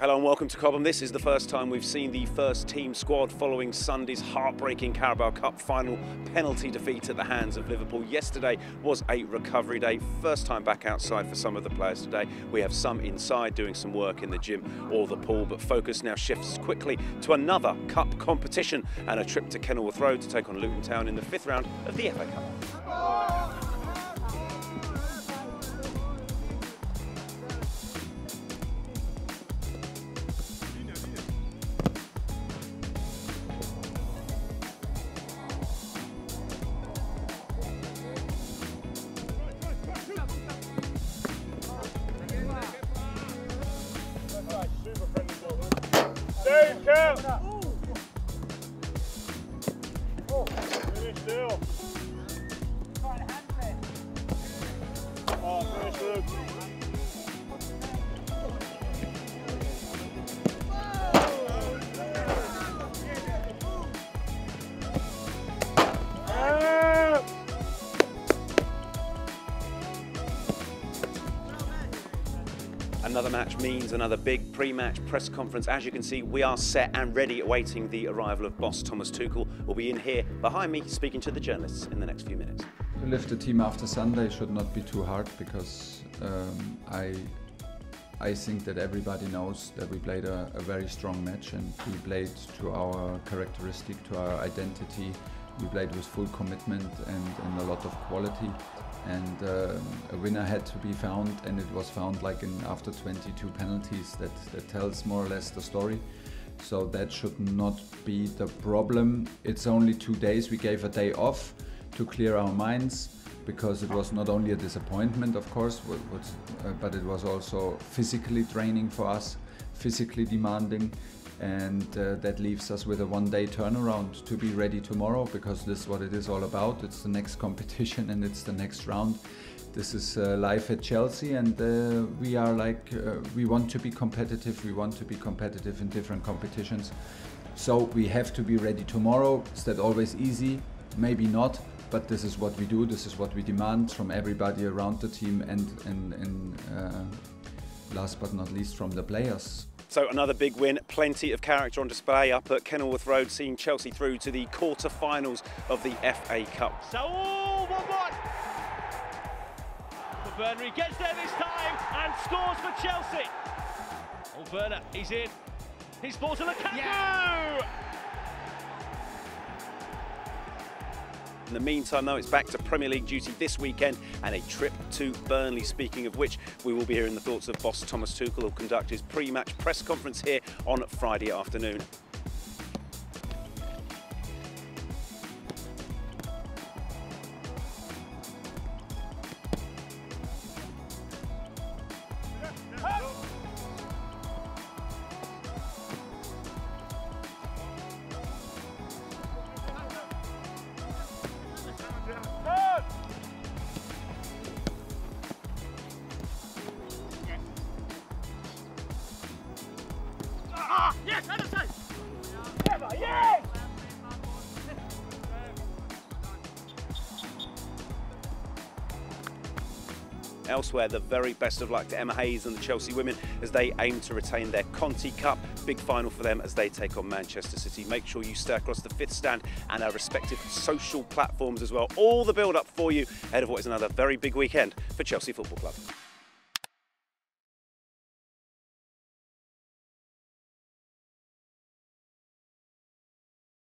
Hello and welcome to Cobham. This is the first time we've seen the first team squad following Sunday's heartbreaking Carabao Cup final penalty defeat at the hands of Liverpool. Yesterday was a recovery day, first time back outside for some of the players today. We have some inside doing some work in the gym or the pool, but focus now shifts quickly to another cup competition and a trip to Kenilworth Road to take on Luton Town in the fifth round of the FA Cup. Another match means another big pre-match press conference. As you can see, we are set and ready, awaiting the arrival of boss Thomas Tuchel. We'll be in here behind me speaking to the journalists in the next few minutes. To lift the team after Sunday should not be too hard because I think that everybody knows that we played a very strong match, and we played to our characteristic, to our identity. We played with full commitment and a lot of quality. And a winner had to be found, and it was found like after 22 penalties. That tells more or less the story. So that should not be the problem. It's only 2 days. We gave a day off to clear our minds, because it was not only a disappointment, of course, but it was also physically draining for us, physically demanding. And that leaves us with a one-day turnaround to be ready tomorrow, because this is what it is all about. It's the next competition and it's the next round. This is life at Chelsea, and we are like, we want to be competitive. We want to be competitive in different competitions. So we have to be ready tomorrow. Is that always easy? Maybe not, but this is what we do. This is what we demand from everybody around the team and last but not least from the players. So another big win, plenty of character on display up at Kenilworth Road, seeing Chelsea through to the quarter-finals of the FA Cup. So, 1-1. Werner gets there this time and scores for Chelsea. Oh, Werner, he's in. He's ball to Lukaku! Yeah. In the meantime, though, it's back to Premier League duty this weekend and a trip to Burnley, speaking of which we will be hearing the thoughts of boss Thomas Tuchel, who'll conduct his pre-match press conference here on Friday afternoon. Elsewhere, the very best of luck to Emma Hayes and the Chelsea women as they aim to retain their Conti Cup. Big final for them as they take on Manchester City. Make sure you stay across the fifth stand and our respective social platforms as well. All the build-up for you ahead of what is another very big weekend for Chelsea Football Club.